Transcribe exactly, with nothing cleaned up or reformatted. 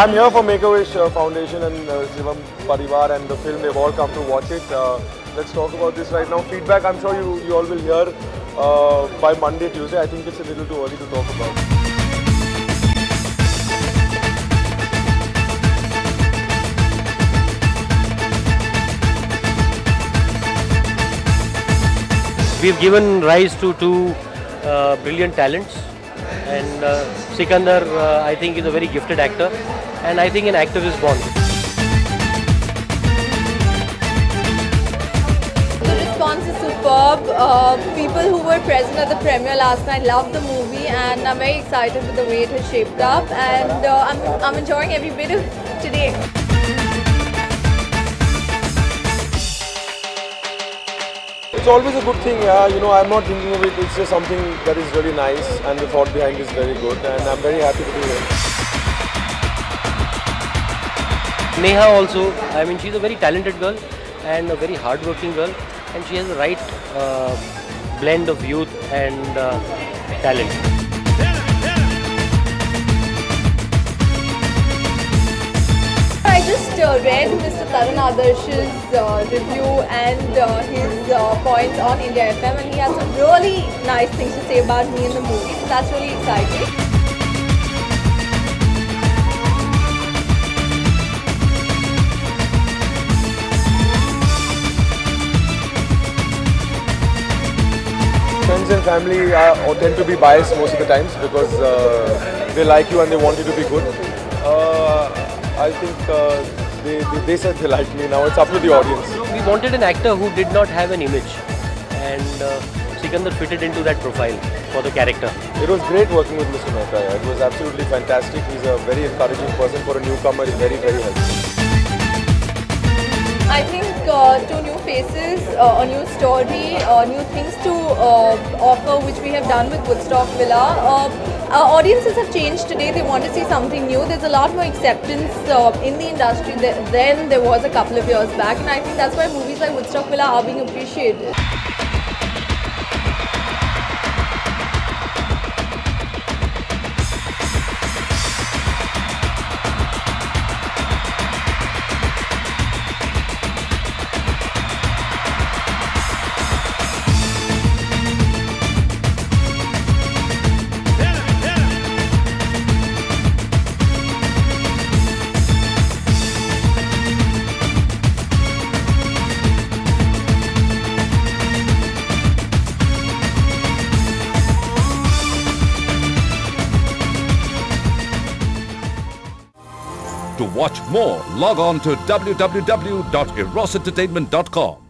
I'm here for Make-a-Wish uh, Foundation and uh, Shivam Parivar and the film. They've all come to watch it. Uh, let's talk about this right now. Feedback, I'm sure you, you all will hear uh, by Monday, Tuesday. I think it's a little too early to talk about. We've given rise to two uh, brilliant talents, and uh, Sikandar uh, I think is a very gifted actor, and I think an actor is born. The response is superb. Uh, people who were present at the premiere last night loved the movie, and I'm very excited with the way it has shaped up, and uh, I'm, I'm enjoying every bit of today. It's always a good thing, yeah. You know, I'm not thinking of it, it's just something that is really nice, and the thought behind is very good, and I'm very happy to be here. Neha also, I mean, she's a very talented girl and a very hard-working girl, and she has the right uh, blend of youth and uh, talent. I just read Mister Tarun Adarsh's uh, review and uh, his uh, points on India F M, and he has some really nice things to say about me in the movie, so that's really exciting. Friends and family are, tend to be biased most of the times because uh, they like you and they want you to be good. Uh, I think uh, they, they, they said they liked me. Now it's up to the audience. We wanted an actor who did not have an image, and uh, Sikandar fitted into that profile for the character. It was great working with Mister Mehta. It was absolutely fantastic. He's a very encouraging person for a newcomer. He's very, very helpful. I think uh, two new faces, uh, a new story, uh, new things to uh, offer, which we have done with Woodstock Villa. Uh, Our audiences have changed today. They want to see something new. There's a lot more acceptance uh, in the industry than there was a couple of years back, and I think that's why movies like Woodstock Villa are being appreciated. To watch more, log on to w w w dot eros entertainment dot com.